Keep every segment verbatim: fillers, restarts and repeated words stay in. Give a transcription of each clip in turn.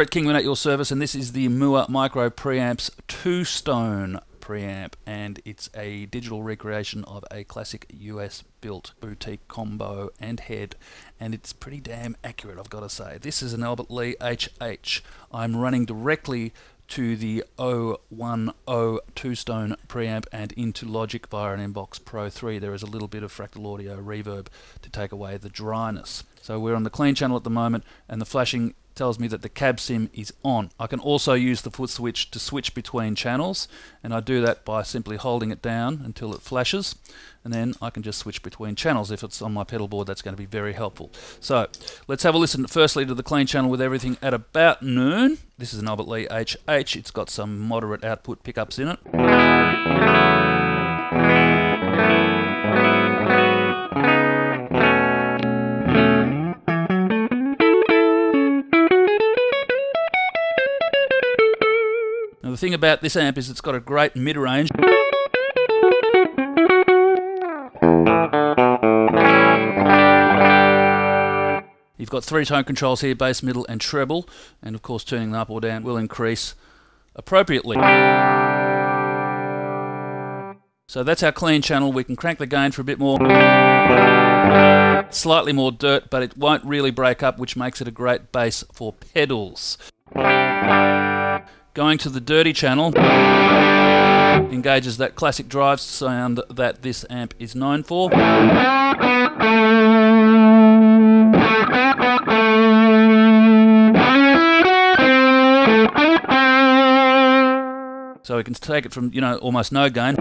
Brett Kingman at your service, and this is the MOOER Micro Preamps Two Stone preamp, and it's a digital recreation of a classic U S built boutique combo and head, and it's pretty damn accurate, I've got to say. This is an Albert Lee H H. I'm running directly to the oh one oh Two Stone preamp and into Logic via an Mbox Pro three. There is a little bit of Fractal Audio reverb to take away the dryness. So we're on the clean channel at the moment, and the flashing tells me that the cab sim is on. I can also use the foot switch to switch between channels, and I do that by simply holding it down until it flashes, and then I can just switch between channels. If it's on my pedal board, that's going to be very helpful. So let's have a listen firstly to the clean channel with everything at about noon. This is an Albert Lee H H. It's got some moderate output pickups in it. The thing about this amp is it's got a great mid-range. You've got three tone controls here, bass, middle and treble, and of course turning them up or down will increase appropriately. So that's our clean channel. We can crank the gain for a bit more. Slightly more dirt, but it won't really break up, which makes it a great bass for pedals. Going to the dirty channel engages that classic drive sound that this amp is known for. So we can take it from, you know, almost no gain.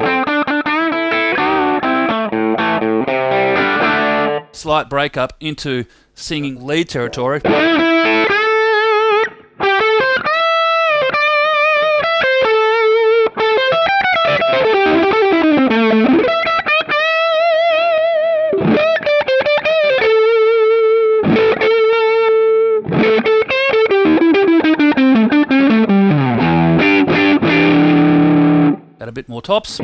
Slight break up into singing lead territory. Add a bit more tops. The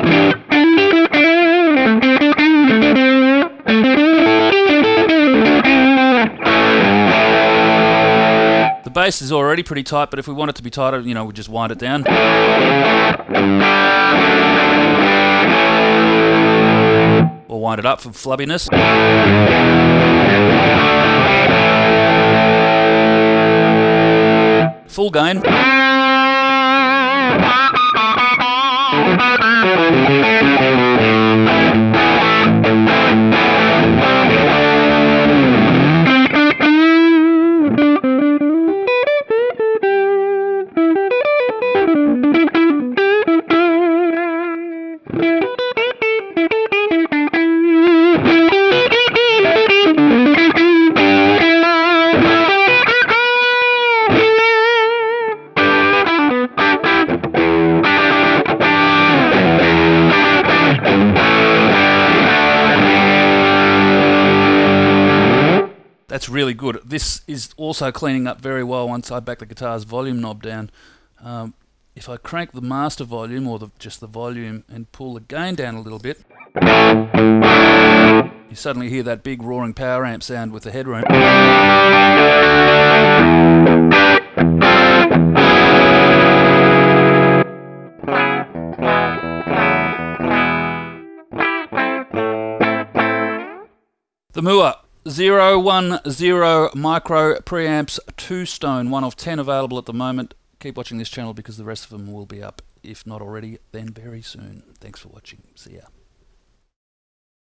bass is already pretty tight, but if we want it to be tighter, you know, we just wind it down. Or wind it up for flubbiness. Full gain. That's really good. This is also cleaning up very well once I back the guitar's volume knob down. Um, if I crank the master volume, or the, just the volume, and pull the gain down a little bit, you suddenly hear that big roaring power amp sound with the headroom. The MOOER zero one zero Micro Preamps Two Stone, one of ten available at the moment. Keep watching this channel because the rest of them will be up, if not already, then very soon. Thanks for watching. See ya.